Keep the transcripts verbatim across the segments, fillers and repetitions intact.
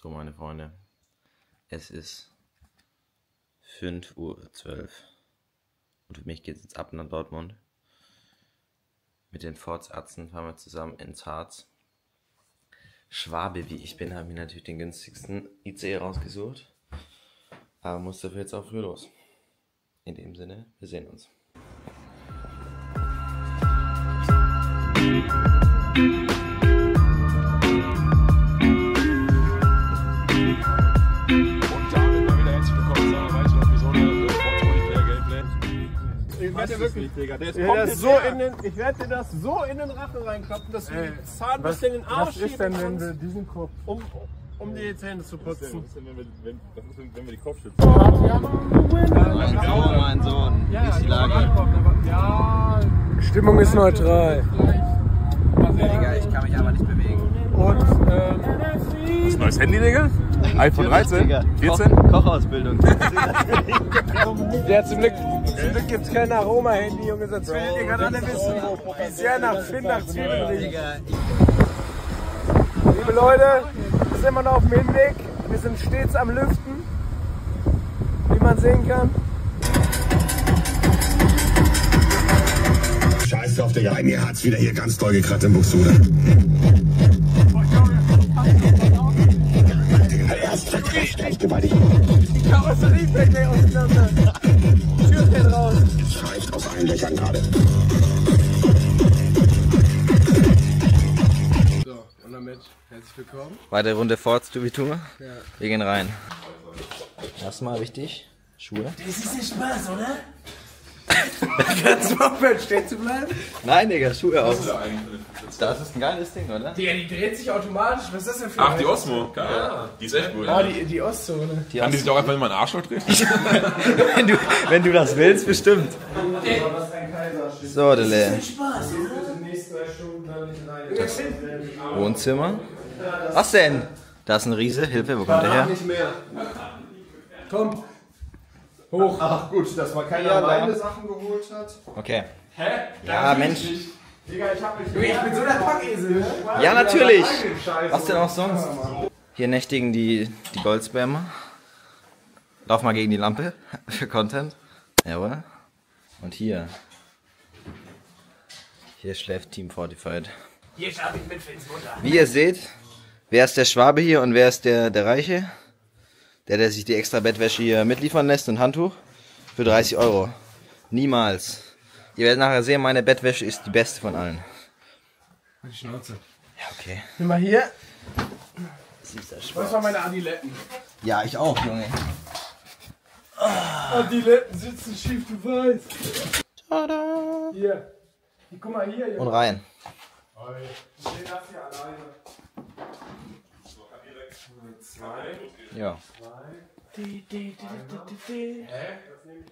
So, meine Freunde, es ist fünf Uhr zwölf und für mich geht es jetzt ab nach Dortmund. Mit den Forts-Arzten fahren wir zusammen ins Harz. Schwabe, wie ich bin, habe mir natürlich den günstigsten I C E rausgesucht, aber muss dafür jetzt auch früh los. In dem Sinne, wir sehen uns. Das ist wirklich, Digga. Der ist ja, so in den, ich werde dir das so in den Rachen reinklappen, dass du den Zahn bis in den Arsch schieben kannst. Was ist denn, wenn wir diesen Kopf... Um, um die Zähne zu putzen. Was ist denn, wenn wir, wenn, was ist denn, wenn wir die Kopfschützen machen? Ja, mein Sohn, mein Sohn. Wie ist die Lage? Ja, Stimmung ist neutral. Digga, ich kann mich aber nicht bewegen. Und, ähm... das ist ein neues Handy, Digga? iPhone dreizehn? vierzehn? Koch, Kochausbildung. Ja, zum Glück... Zum Glück gibt's kein Aroma-Handy, Junge, sonst will ihr gerade alle wissen, wie sehr nach Finn nach Zwiebeln riecht. Liebe Leute, wir sind immer noch auf dem Hinweg, wir sind stets am Lüften, wie man sehen kann. Scheiß drauf, Digga, mir hat's wieder hier ganz doll gekratzt im Buchsude. Digga, der erste Verkrieg, echt gewaltig. Die Karosserie fällt mir auseinander. Es reicht aus allen Löchern gerade. So, und damit herzlich willkommen. Weitere Runde Forts, du wie tu. Ja. Wir gehen rein. Erstmal wichtig, Schuhe. Das ist nicht Spaß, oder? Kannst du aufhören, stehen zu bleiben? Nein, Digga, Schuhe aus. Das ist ein geiles Ding, oder? Digga, die dreht sich automatisch. Was ist das denn für ein... Ach, die Osmo. Geil. Ja. Die ist echt gut. Ah, die, die Ostzone. Die kann die sich auch einfach in meinen Arschloch drehen? wenn, du, wenn du das willst, bestimmt. Hey. So, der Lehrer. Das ist Spaß, oder? Wohnzimmer. Was denn? Da ist ein Riese. Hilfe, wo kommt der her? Nicht mehr. Komm. Hoch. Ach gut, dass man keine alleine Sachen geholt hat. Okay. Hä? Ja, ja Mensch. Ich. Digga, ich hab mich... Ich bin so der Packesel. Ja, natürlich. Was denn auch sonst? Hier nächtigen die, die Goldspammer. Lauf mal gegen die Lampe für Content. Jawohl. Und hier. Hier schläft Team Fortified. Hier schlafe ich mit Finns Mutter. Wie ihr seht, wer ist der Schwabe hier und wer ist der, der Reiche? Der, der sich die extra Bettwäsche hier mitliefern lässt und Handtuch für dreißig Euro. Niemals. Ihr werdet nachher sehen, meine Bettwäsche ist die beste von allen. Die Schnauze. Ja, okay. Nimm mal hier. Das waren meine Adiletten. Ja, ich auch, Junge. Ah. Adiletten sitzen schief, du weißt. Tada. Hier. Guck mal hier, Junge. Und rein. Ich steh das hier alleine. Zwei. Ja.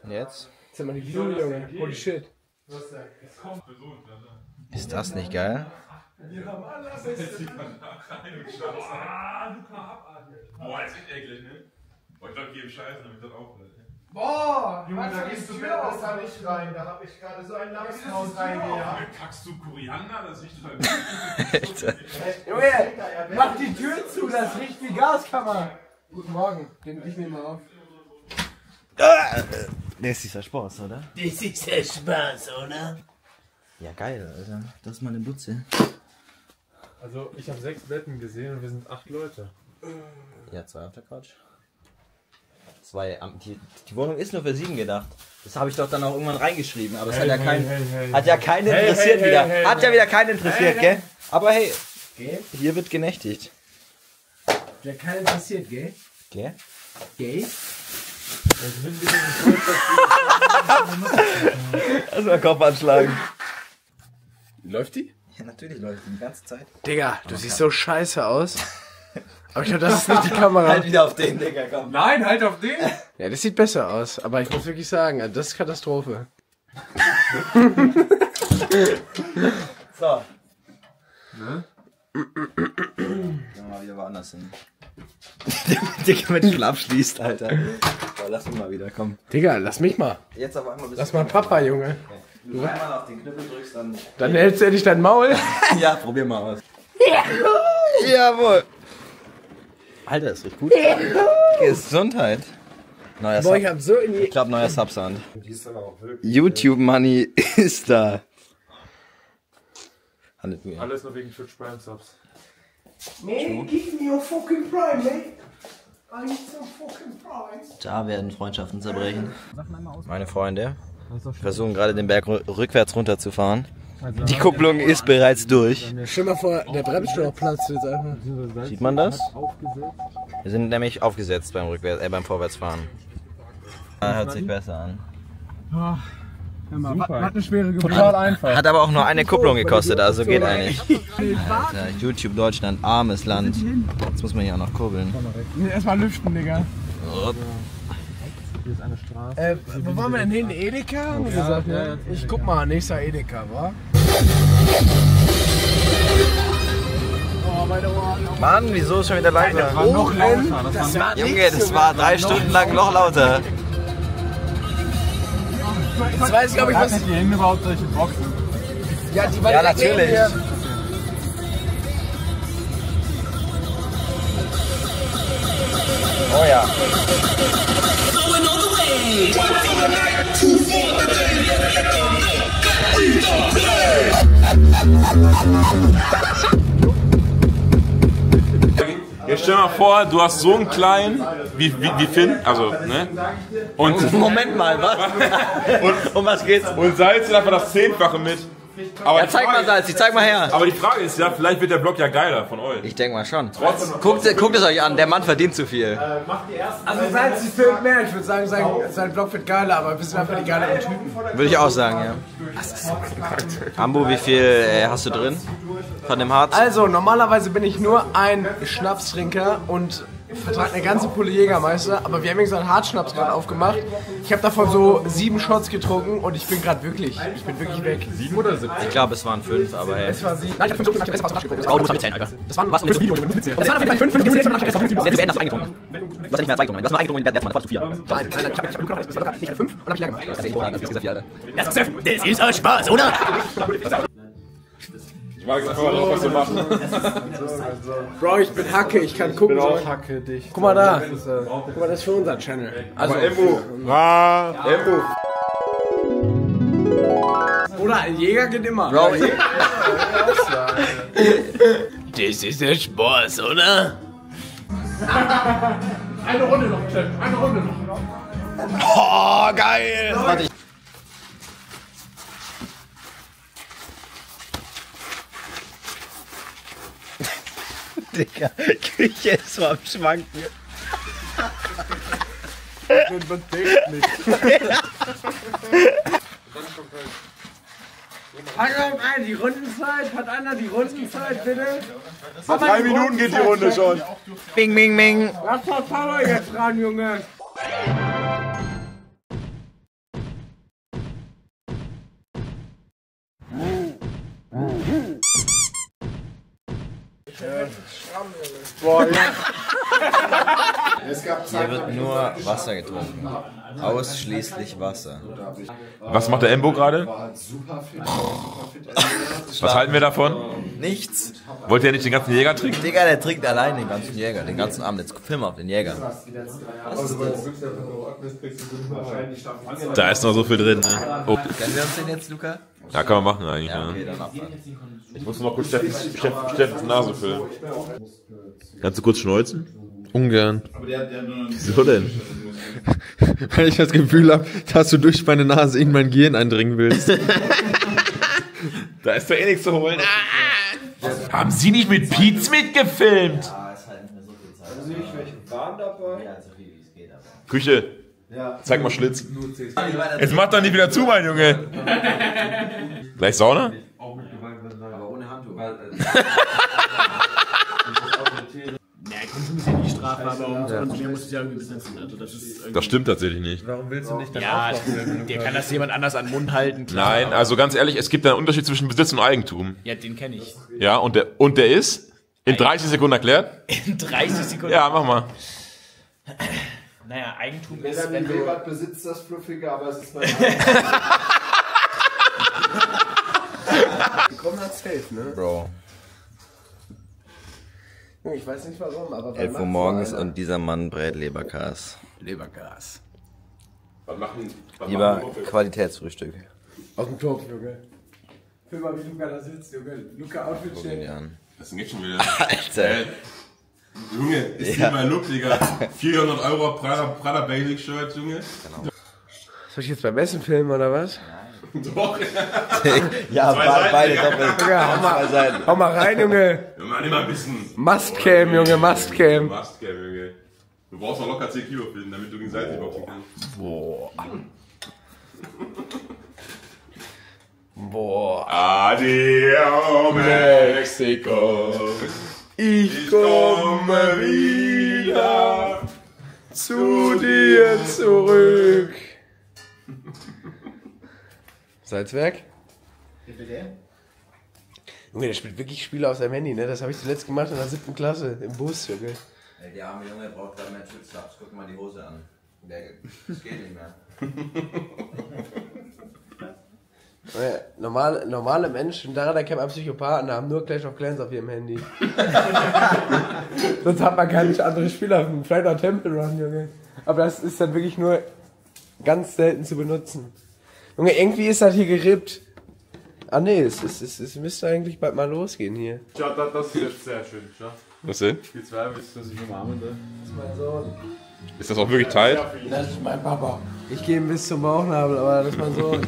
Und jetzt? Jetzt haben wir die Blume, Junge. Holy shit. Ist das nicht geil? Boah, das ist eklig, ne? Boah, ich glaub, hier im Scheiß, damit das auch nicht. Boah, Junge, da gehst du besser da nicht rein. Da hab ich gerade so ein Lachshaus reingejagt. Kackst du Koriander? Das riecht total gut. Junge, mach die Tür zu, das riecht wie Gaskammer. Guten Morgen, den ich mir mal auf. Das ist der Spaß, oder? Das ist der Spaß, oder? Ja, geil, Alter. Das ist meine Butze. Also, ich habe sechs Betten gesehen und wir sind acht Leute. Ja, zwei auf der Couch. Zwei, die, die Wohnung ist nur für sieben gedacht. Das habe ich doch dann auch irgendwann reingeschrieben, aber es hey, hat ja hey, keinen hey, hey, hat ja keinen hey, interessiert hey, wieder. Hey, hat ja wieder keinen interessiert, hey, gell? Aber hey, gell? Hier wird genächtigt. Der keinen interessiert, gell? Gell? Gell? Also mal Kopf anschlagen. Läuft die? Ja, natürlich läuft die die ganze Zeit. Digga, du oh, siehst Gott. So scheiße aus. Aber ich glaube, das ist nicht die Kamera. Halt wieder auf den, Digga, komm. Nein, halt auf den! Ja, das sieht besser aus, aber ich muss wirklich sagen, das ist Katastrophe. So. Ne? Gehen wir mal wieder woanders hin. Digga, wenn Schlaf schließt, Alter. So, lass mich mal wieder, komm. Digga, lass mich mal. Jetzt aber einmal ein bisschen. Lass mal Papa, Junge. Okay. Wenn du einmal auf den Knüppel drückst, dann... Dann hältst du endlich dein Maul. Ja, probier mal aus. Jawohl! Alter, ist richtig gut. Gesundheit. Neuer Boah, ich hab so in die... Ich glaube, neuer Subsand. YouTube-Money ist da. Alles nur wegen Twitch Prime Subs. Man, give me your fucking Prime, man. I need some fucking Prime. Da werden Freundschaften zerbrechen. Meine Freunde versuchen gerade den Berg rückwärts runterzufahren. Die Kupplung ist bereits durch. Stell dir mal vor, der Bremsschlauch platzt jetzt einfach. Sieht man das? Wir sind nämlich aufgesetzt beim, Rückwärts, äh, beim Vorwärtsfahren. Das hört sich besser an. Oh, hör mal, super. Hat eine schwere Geburt. Total einfach. Hat aber auch nur eine Kupplung gekostet, also geht eigentlich. Alter, YouTube Deutschland, armes Land. Jetzt muss man hier auch noch kurbeln. Erstmal lüften, Digga. Oh. Hier ist eine Straße. Äh, wo waren wir denn hin? Edeka? Oh, ja, ja, ja, ich guck mal, nächster Edeka, wa? Mann, wieso ist schon wieder leiser? Nein, das war noch lauter. Das das war Junge, das war drei Stunden lang noch lauter. Jetzt weiß ich, glaube ich, was... Hat die hängen überhaupt solche Boxen? Ja, die ja natürlich. Oh ja. Jetzt stell dir mal vor, du hast so einen kleinen wie, wie, wie Finn, also, ne? Und Moment mal, was? Und, um was geht's? Und salzt einfach das Zehnfache mit. Aber ja, zeig mal Salz, ich zeig mal her. Aber die Frage ist ja, vielleicht wird der Vlog ja geiler von euch. Ich denke mal schon. Trotz, guckt, guckt es euch an, der Mann verdient zu viel. Äh, macht die ersten also Salz, die filmt mehr. Ich würde sagen, sein, sein Vlog wird geiler, aber wir sind einfach die geileren Typen. Würde ich auch sagen, ja. Das ist so Ambu, wie viel äh, hast du drin von dem Harz? Also, normalerweise bin ich nur ein Schnapstrinker und vertrage eine ganze Pulle Jägermeister, aber wir haben jetzt so einen Hartschnaps gerade aufgemacht. Ich habe davon so sieben Shots getrunken und ich bin gerade wirklich, ich bin wirklich weg. Sieben oder sieben? Ich glaube, es waren fünf, aber hey. Es war sieben. Nein, ich habe fünf. Das war mitzählen, Alter. Das waren was mit Video. Das waren auf jeden Fall fünf. Fünf. Jetzt werden das eingetrunken. Du hast nicht mehr eingetrunken. Du hast mal eingetrunken, das war zu viel. Nein, nein, nein. Ich habe noch nicht fünf und habe ich lange gemacht. Das ist ja, Alter. Das ist ein Spaß, oder? Ich mag einfach drauf, was wir machen. Bro, ich bin Hacke, ich kann gucken. Ich bin auch Hacke, dich. Guck mal da. Guck mal, das ist für unseren Channel. Also, Embo. Ah, Embo. Oder ein Jäger geht immer. Bro, das ist der Spaß, oder? Eine Runde noch, Clem. Eine Runde noch. Oh, geil. Warte. Digga, Küche ist mal am Schwanken. Man denkt nicht. Hang rein, die Rundenzeit. Hat einer die Rundenzeit, bitte? Vor drei Minuten geht die Runde schon. Bing, bing, bing. Lass mal Power jetzt ran, Junge. Boah, hier wird nur Wasser getrunken. Ausschließlich Wasser. Was macht der Embo gerade? Was halten wir davon? Nichts. Wollt ihr nicht den ganzen Jäger trinken? Digga, der trinkt allein den ganzen Jäger, den ganzen Abend. Jetzt film auf den Jäger. Was ist das? Da ist noch so viel drin, ne? Oh. Können wir uns den jetzt, Luca? Ja, kann man machen eigentlich. Ja, okay, dann abwarten. Ich muss noch kurz Steffens Nase füllen. Kannst du kurz schneuzen? Ungern. Wieso denn? Weil ich das Gefühl habe, dass du durch meine Nase in mein Gehirn eindringen willst. Da ist doch eh nichts zu holen. Ah! Haben Sie nicht mit Pietz mitgefilmt? Ja, ist halt nicht mehr so viel Zeit. Also nicht, welche waren dabei? Ja, so viel wie es geht. Küche. Ja. Zeig mal Schlitz. Jetzt mach doch nicht wieder zu, mein Junge. Gleich Sauna? Auch mit Gewalt, aber ohne Handtuch. Naja, ich konnte ein bisschen die Strafe, aber um ja. Mehr muss ich ja irgendwie besetzen. Also das, ist das stimmt tatsächlich nicht. Warum willst du nicht dann ja, der kann das jemand anders an den Mund halten. Klar. Nein, also ganz ehrlich, es gibt einen Unterschied zwischen Besitz und Eigentum. Ja, den kenne ich. Ja, und der, und der ist in dreißig Sekunden erklärt? In dreißig Sekunden? Ja, mach mal. Naja, Eigentum ist... Wenn der Weber besitzt das Fluffige, aber es ist mein Komm, das safe, ne? Bro. Ich weiß nicht warum, aber... elf Uhr morgens und dieser Mann brät Leberkas. Leberkas. Was machen, was Lieber machen Qualitätsfrühstück. Auf dem Topf, Junge. Fühl mal, wie Luca da sitzt, Junge. Luca, Outfit steht. Das geht schon wieder. Alter. Äh, Junge, ist ja. Nicht mein Look, Digga. vierhundert Euro Prada, Prada Basic Shirt, Junge. Genau. Soll ich jetzt beim Essen filmen, oder was? Nein. Doch. Ja, Seiten, beide doppelt. Hau mal, hau mal rein, Junge. Wir machen immer ein bisschen. Must-Cam, Junge, Must-Cam. Must-Cam, Junge. Du brauchst noch locker zehn Kilo filmen, damit du gegenseitig boxen kannst. Boah. Boah. Adio, Mexiko. Ich komme wieder zu dir zurück. Salzwerk? Junge, der spielt wirklich Spiele auf seinem Handy, ne? Das habe ich zuletzt gemacht in der siebten Klasse, im Bus, Junge. Ey, der arme Junge braucht da mehr Schützlaps. Guck mal die Hose an. Der, das geht nicht mehr. Naja, normale, normale Menschen, daran erkennt man Psychopathen, haben nur Clash of Clans auf ihrem Handy. Sonst hat man gar nicht andere Spieler, vielleicht auch Temple Run, Junge. Aber das ist dann wirklich nur ganz selten zu benutzen. Junge, irgendwie ist das hier gerippt. Ah ne, es, es, es, es müsste eigentlich bald mal losgehen hier. Ja, das, das ist jetzt sehr schön, ja. Was denn? Ich spiel zwei, bis dass ich umarmen, ne? Das ist mein Sohn. Ist das auch wirklich tight? Das ist mein Papa. Ich gehe ihm bis zum Bauchnabel, aber das ist mein Sohn.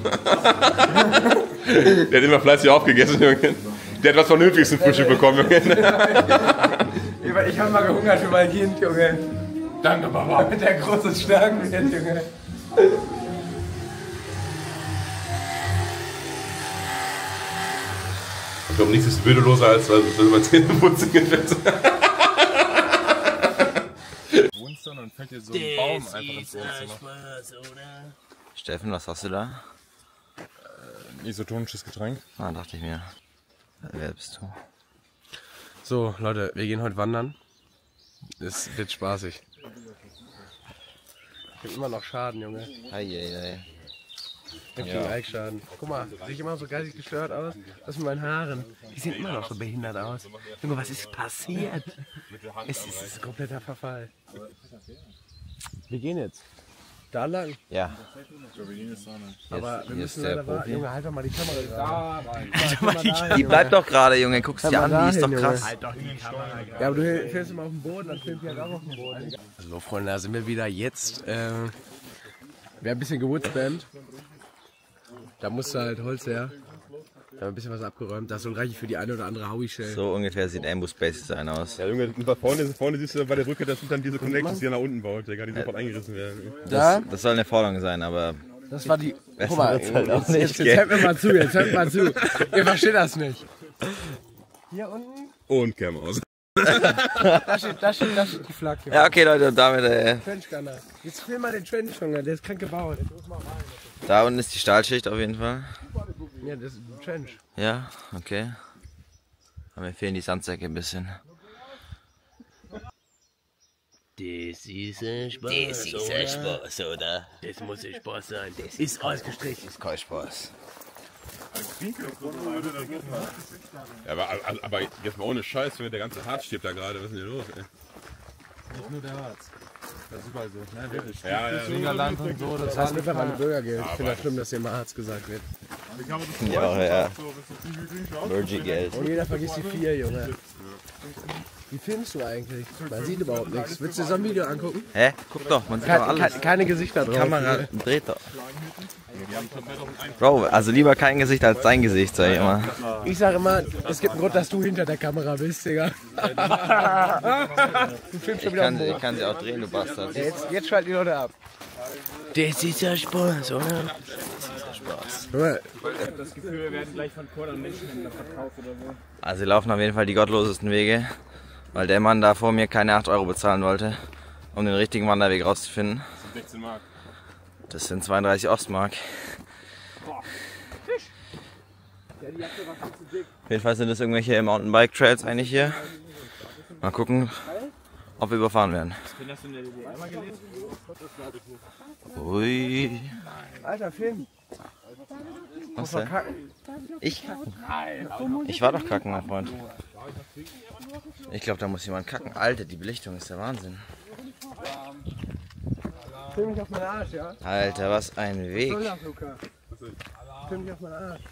Der hat immer fleißig aufgegessen, Junge. Der hat was Vernünftiges zum Frühstück bekommen, Junge. Ich habe mal gehungert für mein Kind, Junge. Danke, Papa. Damit der große Stärken wird, Junge. Ich glaube, nichts ist würdeloser, als wenn man Zähne putzen geht. Und fällt dir so ein Baum einfach ins Wohnzimmer. Steffen, was hast du da? Äh, ein isotonisches Getränk. Ah, dachte ich mir. Wer bist du? So, Leute, wir gehen heute wandern. Es wird spaßig. Ich hab immer noch Schaden, Junge. Eieiei. Ich hab ja. den Eichschaden. Guck mal, sehe ich immer so geistig gestört aus? Das sind meine Haaren. Die sehen immer noch so behindert aus. Junge, was ist passiert? Es ist ein kompletter Verfall. Wir gehen jetzt. Da lang? Ja. Aber wir müssen leider warten. Junge, halt doch mal die Kamera gerade. Halt doch mal die Die bleibt doch gerade, Junge. Guck's dir an, die ist doch krass. Halt doch die Kamera gerade. Ja, aber du fährst immer auf dem Boden, dann filmt ihr halt auch auf dem Boden. Hallo Freunde, da sind wir wieder jetzt. Äh, wir haben ein bisschen gewoodsbammt. Da musste halt Holz her. Da haben ein bisschen was abgeräumt. Das soll reichen für die eine oder andere Howie-Shell. So ungefähr sieht Ambush Space Design aus. Ja, Junge, vorne, vorne siehst du bei der Brücke, das sind dann diese Connections, die er nach unten baut, die ja. sofort eingerissen werden. Das, das soll eine Forderung sein, aber... Das war die... Guck mal, halt auch nicht, jetzt, jetzt hört mir mal zu, jetzt hört mal zu. Ihr versteht das nicht. Hier unten... Und Cam aus. Da steht, da steht, da steht die Flagge. Ja, okay, Leute, und damit... Äh, Trenchgunner. Jetzt film mal den Trenchgunner, der ist krank gebaut. Jetzt muss mal rein. Da unten ist die Stahlschicht auf jeden Fall. Ja, das ist ein Trench. Ja, okay. Aber mir fehlen die Sandsäcke ein bisschen. Das ist ein Spaß, das ist ein Spaß, oder? Das muss ein Spaß sein. Das ist, ist ausgestrichen. Das ist kein Spaß. Ja, aber, aber jetzt mal ohne Scheiß, wenn der ganze Harz stirbt da gerade, was ist denn hier los, ey? Nicht nur der Harz. Das ist überall so. Nein, wirklich. Ja, ja, ja. Land und so, das heißt einfach an Bürgergeld. Ich finde das schlimm, dass hier mal Harz gesagt wird. Ja, ja. Bürgergeld. Und jeder vergisst die vier, Junge. Wie filmst du eigentlich? Man sieht überhaupt nichts. Willst du so ein Video angucken? Hä? Guck doch, man sieht doch alles. Keine Gesichter drauf. Die Kamera dreht doch. Bro, also lieber kein Gesicht als dein Gesicht, sag ich immer. Ich sag immer, es gibt einen Grund, dass du hinter der Kamera bist, Digga. Du filmst schon wieder auf den Boden. Ich kann sie auch drehen, du Bastard. Jetzt, jetzt schalten die Leute ab. Das ist ja Spaß, oder? Das ist ja Spaß. Ich hab das Gefühl, wir werden gleich von Kordern Menschenhändler verkauft oder so. Also sie laufen auf jeden Fall die gottlosesten Wege, weil der Mann da vor mir keine acht Euro bezahlen wollte, um den richtigen Wanderweg rauszufinden. Das sind sechzehn Mark. Das sind zweiunddreißig Ostmark. Boah. Fisch. Ja, die Jacke war viel zu dick. Jedenfalls sind das irgendwelche Mountainbike-Trails eigentlich hier. Mal gucken, ob wir überfahren werden. Finn, hast du in der D D R einmal gelebt? Ui. Alter, Finn. Was denn? Ich kacken? Ich war doch kacken, mein Freund. Ich glaube, da muss jemand kacken. Alter, die Belichtung ist der Wahnsinn. Film mich auf meinen Arsch, ja? Alter, was ein Weg. Was soll das, Luca? Film mich auf meinen Arsch.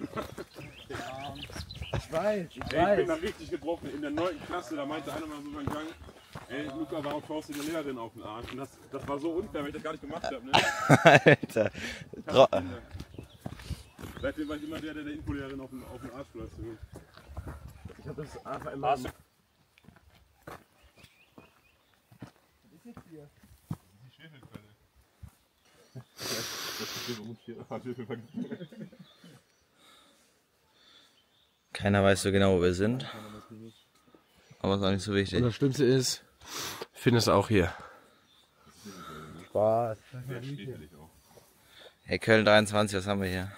Ich weiß, ich weiß. Ey, ich bin da richtig gebrochen. In der neunten Klasse, da meinte einer mal so beim Gang, ey, Luca, warum faust du die Lehrerin auf den Arsch? Und das, das war so unfair, weil ich das gar nicht gemacht habe, ne? Alter. Seitdem war ich immer der, der der Info-Lehrerin auf den, auf den Arsch läuft. Ich hab das einfach immer... Was ist jetzt hier? Keiner weiß so genau, wo wir sind. Aber ist auch nicht so wichtig. Und das Schlimmste ist, Finn ist auch hier. Spaß. Hey, Köln dreiundzwanzig, was haben wir hier?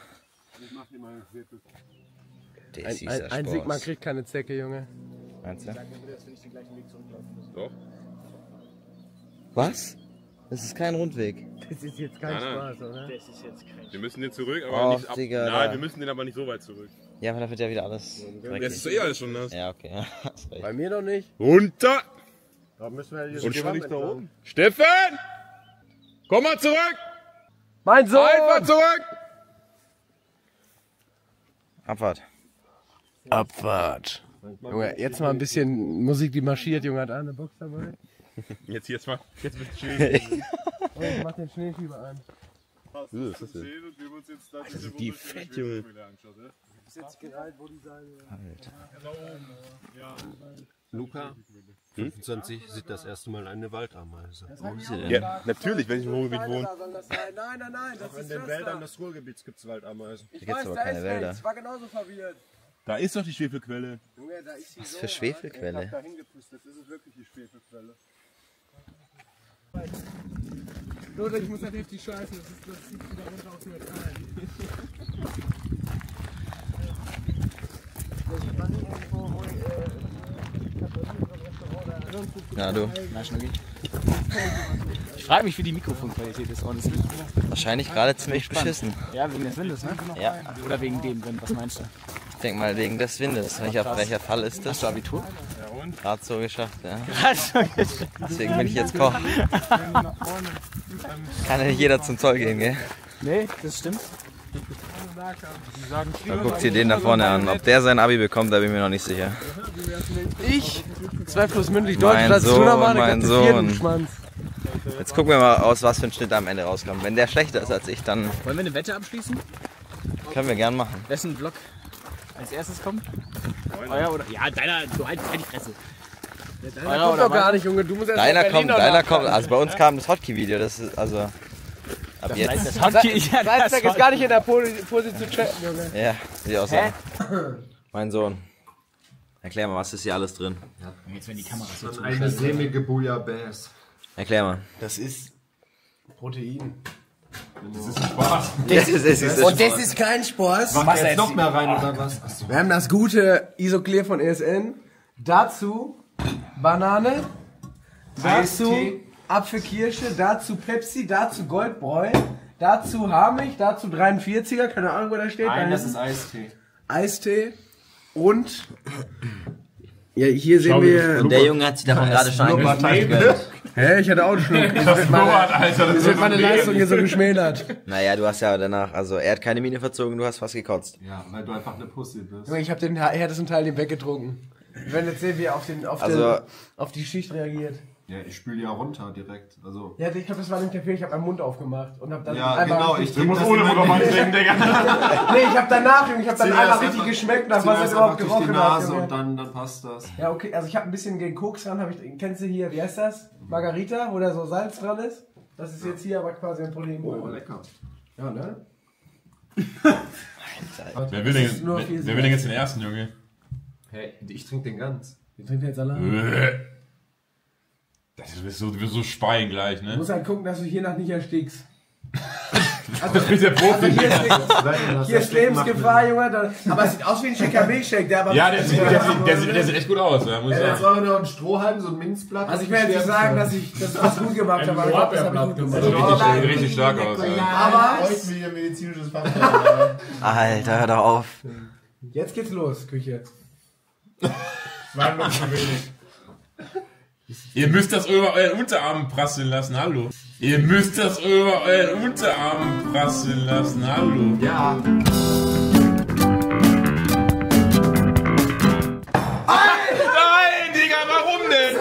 Das ist ein, ein Sigma kriegt keine Zecke, Junge. Meinst du? Doch. Was? Das ist kein Rundweg. Das ist jetzt kein nein, Spaß, oder? Das ist jetzt kein Spaß. Wir müssen den zurück, aber Och, nicht ab... Digga, nein, wir müssen den aber nicht so weit zurück. Ja, aber da wird ja wieder alles dreckig. Das ist doch eh alles schon nass. Ja, okay. Bei mir doch nicht. Runter! Da müssen wir jetzt und Schwamm nicht da oben. Steffen! Komm mal zurück! Mein Sohn! Einfach zurück! Abfahrt. Abfahrt. Junge, jetzt mal ein bisschen Musik, die marschiert. Junge, hat eine Box dabei. Jetzt, jetzt mal, jetzt wird's schön. Oh, ich mach den Schneefieber an. Was ist das denn? Also die fett, Junge. Bis jetzt gereiht, wo die Seile... Alter. Da oben, ja. Luca, fünfundzwanzig hm? Sieht das erste Mal eine Waldameise. Wo ist sie denn? Ja, natürlich, wenn ich im Ruhrgebiet wohne. Nein, nein, nein, das auch ist in den Wäldern des Ruhrgebiets gibt's Waldameisen. Da gibt's aber keine Wälder. Ich war genauso verwirrt. Da ist doch die Schwefelquelle. Junge, da ist sie. Was so, für Schwefelquelle? Ich hab da hingepustet, das ist wirklich die Schwefelquelle. Leute, ich muss halt heftig scheißen, das, ist, das sieht wieder runter aus mir rein. Na du. Na Schnucki. Ich frage mich, wie die Mikrofonqualität ist. Wahrscheinlich gerade ziemlich beschissen. Ja, wegen des Windes, ne? Ja. Oder wegen dem Wind, was meinst du? Ich denk mal wegen des Windes. Welcher, welcher Fall ist das? Hast du Abitur? Gerade so geschafft, ja. Gerade so geschafft. Deswegen bin ich jetzt Koch. Kann ja nicht jeder zum Zoll gehen, gell? Nee, das stimmt. Dann guckt ihr den da vorne an. Ob der sein Abi bekommt, da bin ich mir noch nicht sicher. Ich? Zweifellos mündlich Deutsch, mein das ist Sohn, mein Sohn. Jetzt gucken wir mal aus, was für ein Schnitt am Ende rauskommt. Wenn der schlechter ist als ich, dann... Wollen wir eine Wette abschließen? Können wir gern machen. Wessen Vlog als erstes kommt? Euer oder? Ja, deiner, du halt die Fresse. Ja, deiner Euer kommt doch gar nicht, Junge. Du musst erst deiner kommt, deiner kommt. Also bei uns kam das Hotkey-Video. Das ist also. Ab das jetzt. Das Hotkey, ja, das Hotkey ist gar nicht in der Pose zu chatten, Junge. Ja, sieht aus. Mein Sohn. Erklär mal, was ist hier alles drin? Ja, jetzt wenn die Kamera so zu eine sämige Bouillabaisse. Erklär mal. Das ist Protein. Das ist Spaß. Das ist, das ist, das und das ist kein Spaß. Mach jetzt noch mehr rein oder was? Achso. Wir haben das gute Isoclear von E S N. Dazu Banane. Dazu Apfelkirsche. Dazu Pepsi. Dazu Goldbräu. Dazu Haarmilch. Dazu dreiundvierziger. Keine Ahnung, wo da steht. Nein, das ist Eistee. Eistee. Und ja, hier sehen wir... Und der Junge hat sich davon gerade schon angehört. Hä, ich hatte auch einen Schluck. Das ist meine, Alter, das wird meine Leistung hier so geschmälert. Naja, du hast ja danach, also er hat keine Miene verzogen, du hast fast gekotzt. Ja, weil du einfach eine Pussy bist. Ich hab den härtesten Teil den weggetrunken. Wir werden jetzt sehen, wie er auf, den, auf, also, den, auf die Schicht reagiert. Ja, ich spüle ja runter direkt. Also. Ja, ich glaube, das war nicht der Fehler, ich hab meinen Mund aufgemacht. Und hab dann ja, genau, ich muss ohne Mund auf meinen Trinken, Digga. Nee, ich hab danach, ich hab dann einfach richtig geschmeckt, nach was es überhaupt gerochen hat. Die Nase und dann, dann passt das. Ja, okay, also ich hab ein bisschen gegen Koks dran, hab ich, kennst du hier, wie heißt das? Margarita, wo da so Salz dran ist. Das ist jetzt hier aber quasi ein Problem. Oh, lecker. Ja, ne? Wer will denn jetzt den ersten, Junge? Hey, ich trink den ganz. Wir trinken jetzt allein. Das ist so, du wirst so speien gleich, ne? Du musst halt gucken, dass du hiernach nicht erstickst. Also, also, der Profi. Also hier ist, nicht, hier ist Lebensgefahr, Junge. Da, aber es sieht aus wie ein schicker Milchshake. Der aber ja, der sieht, der, sieht, der, sieht, der sieht echt gut aus. Ja, muss ja, jetzt war noch ein Strohhalm, so ein Minzblatt. Also ich will jetzt nicht sagen, dass ich das was gut gemacht habe. Aber das habe ich gut gemacht. Das sieht richtig stark aus. Aber medizinisches Fachwerk. Alter, hör doch auf. Jetzt geht's los, Küche. War noch zu wenig. Ihr müsst das über euren Unterarm prasseln lassen, hallo. Ihr müsst das über euren Unterarm prasseln lassen, hallo. Ja. Alter! Nein, Digga, warum denn?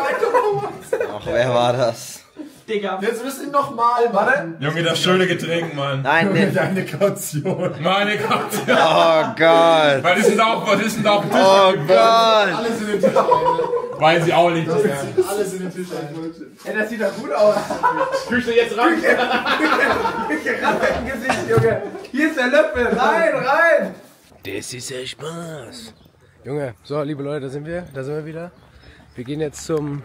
Ach, wer war das? Digga. Jetzt müssen wir nochmal, Mann. Junge, das schöne Getränk, Mann. Nein, Junge, deine Kaution. Meine Kaution. Oh Gott. Was ist denn da auf, was ist denn da auf dem Tisch? Oh Gott. Alles in den Tisch rein. Weiß ich auch nicht. Das das alles in den Tisch rein. Ey, das sieht doch gut aus. Küche jetzt ran. Küche, Küche, ran im Gesicht, Junge. Hier ist der Löffel. Rein, rein. Das ist der Spaß. Junge, so, liebe Leute, da sind wir. Da sind wir wieder. Wir gehen jetzt zum...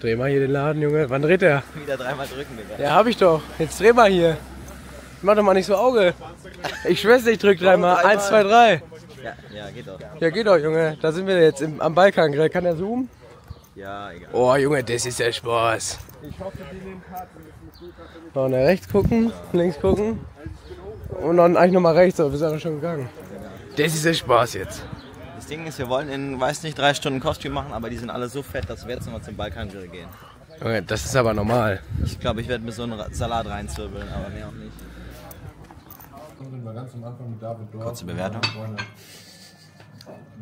Dreh mal hier den Laden, Junge. Wann dreht der? Wieder dreimal drücken, Digga. Ja, hab ich doch. Jetzt dreh mal hier. Mach doch mal nicht so Auge. Ich schwör's, ich drück dreimal. Eins, zwei, drei. Ja, ja, geht doch. Ja, geht doch, Junge. Da sind wir jetzt im, am Balkan. Kann der zoomen? Ja, egal. Oh, Junge, das ist der Spaß. Ich hoffe, die nehmen Karten. Noch nach rechts gucken, links gucken. Und dann eigentlich nochmal rechts, aber wir sind aber schon gegangen. Das ist der Spaß jetzt. Das Ding ist, wir wollen in, weiß nicht, drei Stunden Kostüm machen, aber die sind alle so fett, dass wir jetzt nochmal zum Balkan-Grill gehen. Okay, das ist aber normal. Ich glaube, ich werde mir so einen Salat reinzirbeln, aber mehr auch nicht. Kurze Bewertung.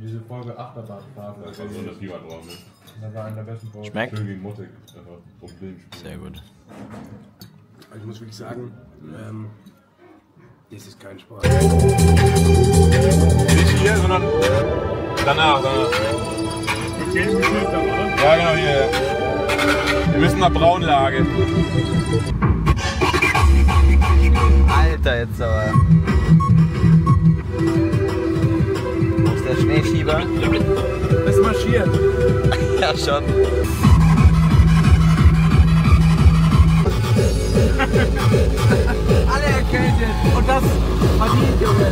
Diese Folge Achterbahnfahrt. Das war so eine Fiebertraum. Das war eine der besten Folgen. Schmeckt? Schön gegen Muttig. Sehr gut. Ich muss wirklich sagen, ähm, das ist kein Spaß. Nicht hier, sondern danach. danach. Okay, wir müssen dann, oder? Ja, genau hier. Wir müssen nach Braunlage. Alter, jetzt aber. Wo ist der Schneeschieber? Das marschiert. Ja, schon. Alle erkältet. Und das war die, Junge.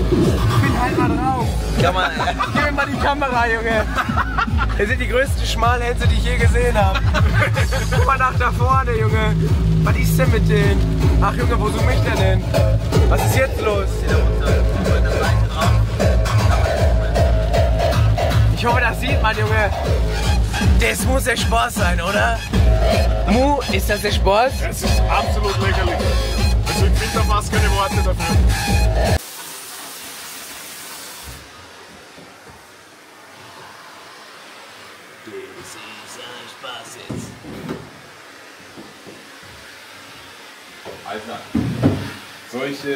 Ich bin einmal drauf. Kann man, äh Gib mir mal die Kamera, Junge. Das sind die größten Schmalhänse, die ich je gesehen habe. Guck mal nach da vorne, Junge. Was ist denn mit denen? Ach, Junge, wo suche ich denn hin? Was ist jetzt los? Ich hoffe, das sieht man, Junge. Das muss der Spaß sein, oder? Mu, ist das der Spaß? Es ist absolut lächerlich. Also ich finde, da fast keine Worte dafür. Das ist ein Spaß jetzt. Alter, solche...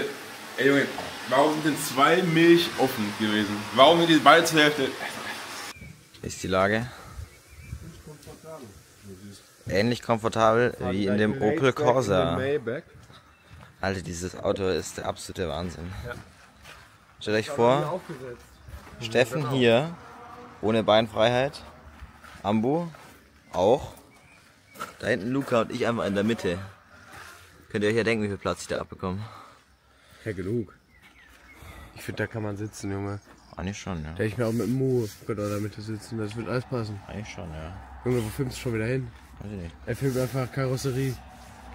Ey Junge, warum sind denn zwei Milch offen gewesen? Warum sind die beide zur Hälfte... Ist die Lage? Ähnlich komfortabel wie in dem Opel Corsa. Alter, dieses Auto ist der absolute Wahnsinn. Stellt euch vor, Steffen hier, ohne Beinfreiheit, Ambu auch, da hinten Luca und ich einfach in der Mitte. Könnt ihr euch ja denken, wie viel Platz ich da abbekomme. Ja, genug. Ich finde, da kann man sitzen, Junge. Eigentlich schon, ja. Da hätte ich mir auch mit dem Mu in der Mitte sitzen, das wird alles passen. Eigentlich schon, ja. Junge, wo filmst du schon wieder hin? Weiß ich nicht. Er filmt einfach Karosserie.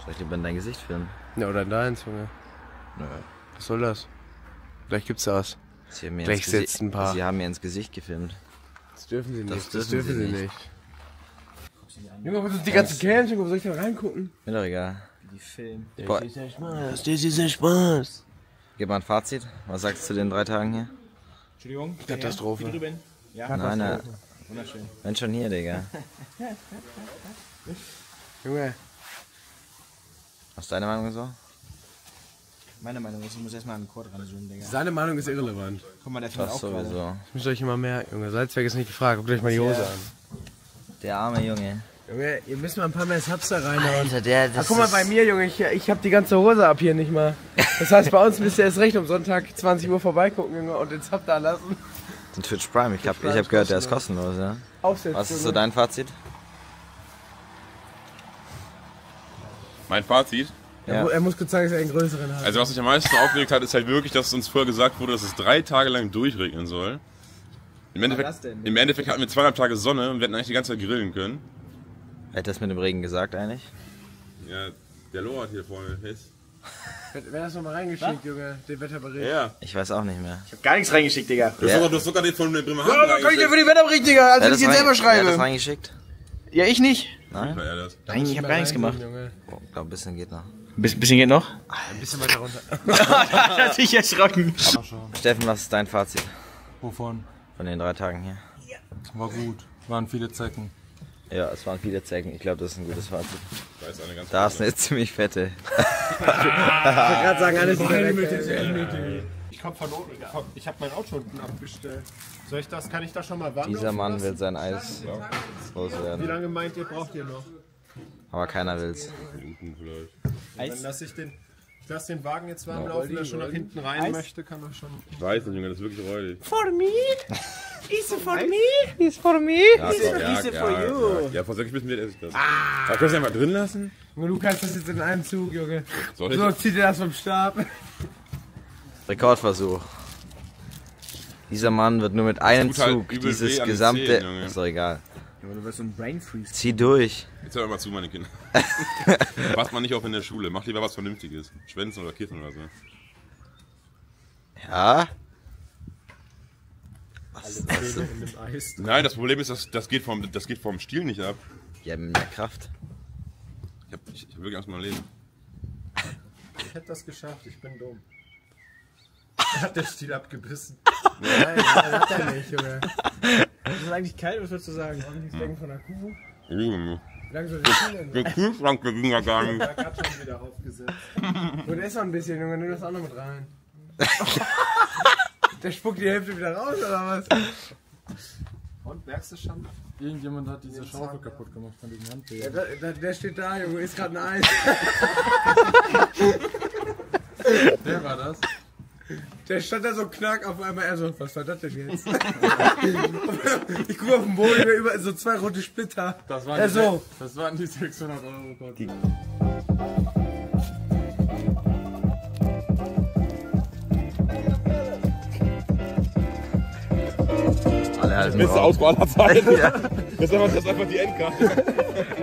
Soll ich lieber in dein Gesicht filmen? Ja, oder in deins, Junge. Nö. Was soll das? Vielleicht gibt's das. Sie Vielleicht sitzt ein paar. Sie haben mir ins Gesicht gefilmt. Das dürfen sie nicht. Das, das dürfen, dürfen sie, sie nicht. nicht. Junge, wo sind die ganzen Kerlchen? Wo soll ich da reingucken? Mir doch egal. Die filmen. Das ist ja Spaß. Das ist ja Spaß. Gib mal ein Fazit. Was sagst du zu den drei Tagen hier? Entschuldigung. Katastrophe. Ja, drüben. Ja. Katastrophe. Nein, nein. Wunderschön. Wenn schon hier, Digga. Junge. Was ist deine Meinung so? Meine Meinung ist, ich muss erstmal an den Chord ranzoomen, Digga. Seine Meinung ist irrelevant. Guck mal, der fährt auch sowieso. Gerade. Ich muss euch immer merken, Junge. Salzwerk ist nicht gefragt. Guckt euch mal die Hose an. Der arme Junge. Junge, ihr müsst mal ein paar mehr Subs da reinhauen. Alter, der, das Ach, guck mal bei mir, Junge. Ich, ich hab die ganze Hose ab hier nicht mal. Das heißt, bei uns müsst ihr erst recht um Sonntag zwanzig Uhr vorbeigucken, Junge, und den Sub da lassen. Den Twitch Prime, ich habe hab gehört, der ist kostenlos, ja. Aufsetzt, Was ist Junge. so dein Fazit? Mein Fazit? Ja. Er muss gezeigt, dass er einen größeren hat. Also was mich am meisten aufgeregt hat, ist halt wirklich, dass uns vorher gesagt wurde, dass es drei Tage lang durchregnen soll. Im Endeffekt, im Endeffekt hatten wir zweieinhalb Tage Sonne und wir hätten eigentlich die ganze Zeit grillen können. Wer hat das mit dem Regen gesagt eigentlich? Ja, der Lorat hier vorne ist. Wer hat das nochmal reingeschickt, Junge? Den Wetterbericht? Ja. Ich weiß auch nicht mehr. Ich hab gar nichts reingeschickt, Digga. Du hast ja. sogar, sogar den von den Bremerhaven ja, reingeschickt. Kann ich dir für den Wetterbericht, Digga, als ja, ich den rein, selber schreibe. Wer hat das reingeschickt? Ja, ich nicht. Nein? Ja, das. Nein, ich hab gar nichts gemacht. Oh, ich glaub, ein bisschen geht noch. Ein bisschen, bisschen geht noch? Ein bisschen weiter runter. Da hat dich erschrocken. Steffen, was ist dein Fazit? Wovon? Von den drei Tagen hier. Ja. War gut. Waren viele Zecken. Ja, es waren viele Zecken. Ich glaube, das ist ein gutes Fazit. Da ist eine, ganz da ist eine ziemlich fette. Ich wollte gerade sagen, alles ist weg. Ich komme von unten. Ich habe mein Auto unten abgestellt. Soll ich das? Kann ich da schon mal warten? Dieser Mann lassen? Will sein Eis ja. loswerden. Wie lange meint ihr, braucht ihr noch? Aber keiner will's. Eis? Dann lasse ich den, ich lasse den Wagen jetzt warm no. laufen. Wer schon nach hinten rein Eis? Möchte, kann er schon. Ich weiß nicht, Junge, das ist wirklich räudig. For me? Is it for me? Is it for me? Ja, is it, ja, is it for ja, you? Ja, ja, vor sechs Minuten esse ich das. Ah. Da kannst du einfach drin lassen? Du kannst das jetzt in einem Zug, Junge. Soll so zieht ihr das vom Stab. Rekordversuch. Dieser Mann wird nur mit einem Zug halt dieses gesamte... Zählen, ist doch egal. Ja, du wirst so ein Brain-Freeze. Zieh durch. Jetzt hör mal zu, meine Kinder. Passt man nicht auf in der Schule. Mach lieber was Vernünftiges. Schwänzen oder Kiffen oder so. Ja. Was? Alles in dem Eis. Nein, das Problem ist, das, das, geht vom, das geht vom Stiel nicht ab. Ja, mit mehr Kraft. Ich hab, ich, ich hab wirklich Angst um mein Leben. Ich hätte das geschafft, ich bin dumm. Hat der Stiel abgebissen? Nein, nein, hat er nicht, Junge. Ist das eigentlich kalt, was würdest du sagen? Haben die Stecken von der Kuh? Wie lange soll der Stiel denn? Der Kühlschrank ging ja gar nicht. Der hat schon wieder aufgesetzt. Und ess noch ein bisschen, Junge, nimm das auch noch mit rein. Der spuckt die Hälfte wieder raus, oder was? Und, merkst du schon? Irgendjemand hat diese Schaufel kaputt gemacht von diesem Handwerker. Ja, der, der steht da, Junge, ist gerade ein Eis. Wer war das? Der stand da so knack, auf einmal er so, was war das denn jetzt? Ich gucke auf den Boden, überall so zwei rote Splitter. Das waren, die, so. das waren die sechshundert Euro. Die. Das beste Auswahl aller Zeiten. Das ist einfach die Endkarte.